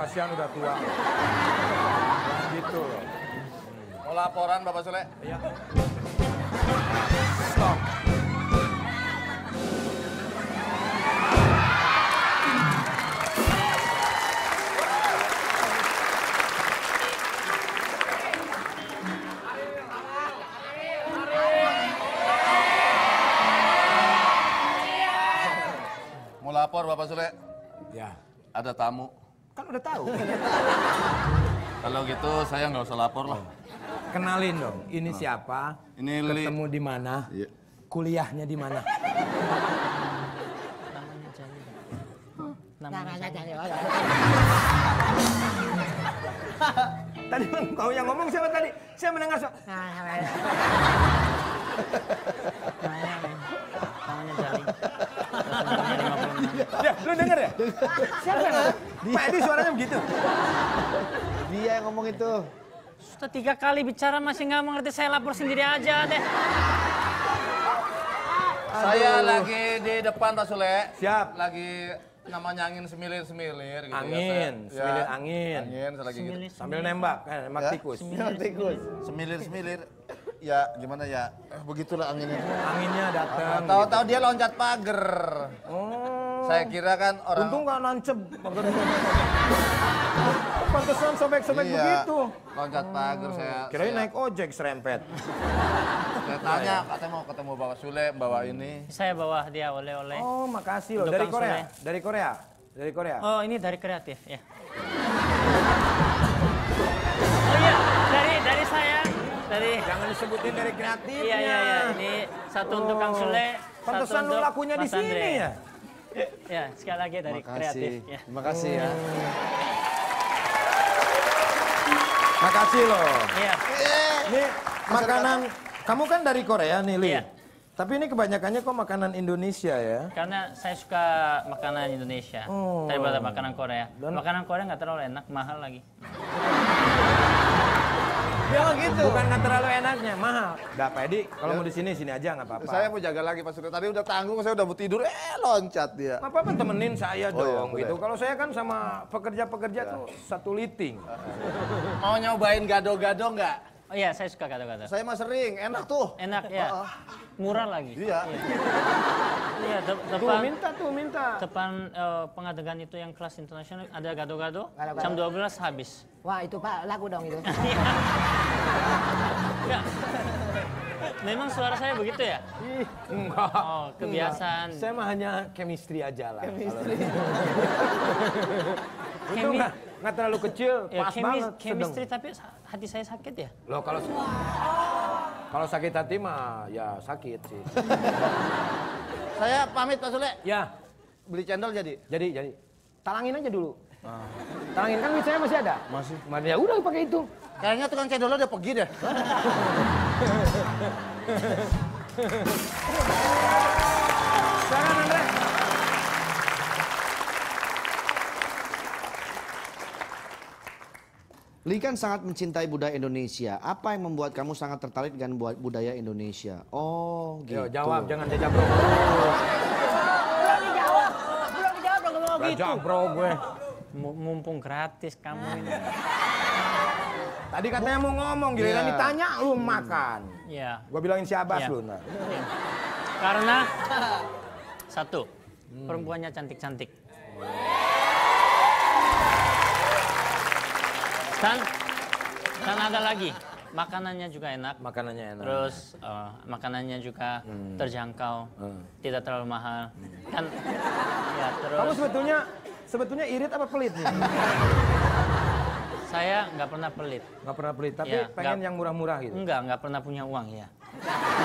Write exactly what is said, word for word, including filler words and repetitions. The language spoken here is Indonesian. kasihan udah tua. Gitu loh. Mau laporan Bapak Sule? Iya. Stop. Mau lapor Bapak Sule? Ya. Ada tamu. Kan udah tahu. Kalau gitu saya nggak usah lapor lah. Kenalin dong, ini siapa? Ini Lili. Ketemu di mana? Iya. Kuliahnya di mana? Namanya Jali. Namanya Jali. Tadi kau yang ngomong siapa tadi? Saya mendengar so. Namanya Jali. Ya, lu denger ya? Siapa yang ngomong? Pak Edi suaranya begitu. Dia yang ngomong itu. Sudah tiga kali bicara masih nggak mengerti, saya lapor sendiri aja deh. Aduh. Saya lagi di depan Pak Sule. Siap. Lagi namanya angin semilir-semilir gitu. Angin, ya, semilir ya. Angin. Angin saya lagi semilir, gitu. Sambil nembak, eh, nembak ya? Tikus. Semilir, tikus. Semilir-semilir. Ya gimana ya, eh, begitulah anginnya. Anginnya datang. Tahu-tahu gitu. Dia loncat pagar. Oh. Saya kira kan orang... Untung nggak nancep. Pantesan sobek-sobek iya, begitu. Loncat pagar saya. Kirain saya... naik ojek serempet. Saya tanya, katanya mau ketemu Bapak Sule, bawa ini. Saya bawa dia oleh-oleh. Oh, makasih loh. Dari Korea? Sule. Dari Korea? Dari Korea? Oh, ini dari kreatif ya. Oh iya, dari dari saya. Dari. Jangan disebutin dari kreatifnya. Iya, iya, iya. Ini satu oh. Untuk Kang Sule, pantesan lu lakunya di sini ya? Ya, sekali lagi dari makasih. Kreatif. Ya. Terima kasih ya. Makasih loh. Iya. Ini makanan, kamu kan dari Korea nih, Li. Iya. Tapi ini kebanyakannya kok makanan Indonesia ya? Karena saya suka makanan Indonesia oh. Daripada makanan Korea. Dan... Makanan Korea nggak terlalu enak, mahal lagi. Ya gitu. Bukan nggak terlalu enaknya, mahal. Udah Pak Edi, kalau ya. Mau di sini sini aja nggak apa-apa. Saya mau jaga lagi Pak Sule. Tadi udah tanggung, saya udah mau tidur, eh loncat dia. Nggak apa-apa temenin saya oh, dong ya, gitu. Kalau saya kan sama pekerja-pekerja ya. Tuh satu liting. Mau nyobain gado-gado nggak? Oh iya, saya suka gado-gado. Saya mah sering, enak tuh. Enak ya. Uh -uh. Murah lagi. Iya. Iya, depan tuh, minta tuh, minta. Depan uh, pengadegan itu yang kelas internasional ada gado-gado. Jam dua belas habis. Wah, itu Pak lagu dong itu. Enggak. Memang suara saya begitu ya? Ih, enggak. Oh, kebiasaan. Enggak. Saya mah hanya chemistry aja lah. Chemistry. Itu enggak, enggak terlalu kecil, ya, pas banget. Chemistry sedang. Tapi hati saya sakit ya? Loh, kalau wow. Kalau sakit hati mah ya sakit sih. Saya pamit Pak Sule. Ya. Beli cendol jadi? Jadi, jadi. Talangin aja dulu. Ah. Talangin kan misalnya masih ada? Masih. Ya udah pakai itu. Kayaknya tukang cendolnya udah pergi deh. Silakan Andre. Li kan sangat mencintai budaya Indonesia. Apa yang membuat kamu sangat tertarik dengan budaya Indonesia? Oh, gitu. Yo, jawab, jangan jajabro. Belum dijawab, belum dijawab, belum ngomong gitu. Jajabro gue. Mumpung gratis kamu ini. Tadi katanya mau ngomong, giliran yeah. Ditanya lu makan. Iya. Yeah. Gua bilangin si Abbas yeah. Lu. Nah. Yeah. Karena satu, hmm. Perempuannya cantik-cantik. Oh. Dan, dan ada lagi, makanannya juga enak. Makanannya enak. Terus uh, makanannya juga hmm. Terjangkau, hmm. Tidak terlalu mahal. Dan ya terus. Kamu sebetulnya sebetulnya irit apa pelit nih? Saya nggak pernah pelit. Nggak pernah pelit, tapi ya, pengen gak, yang murah-murah gitu? Enggak, nggak pernah punya uang ya.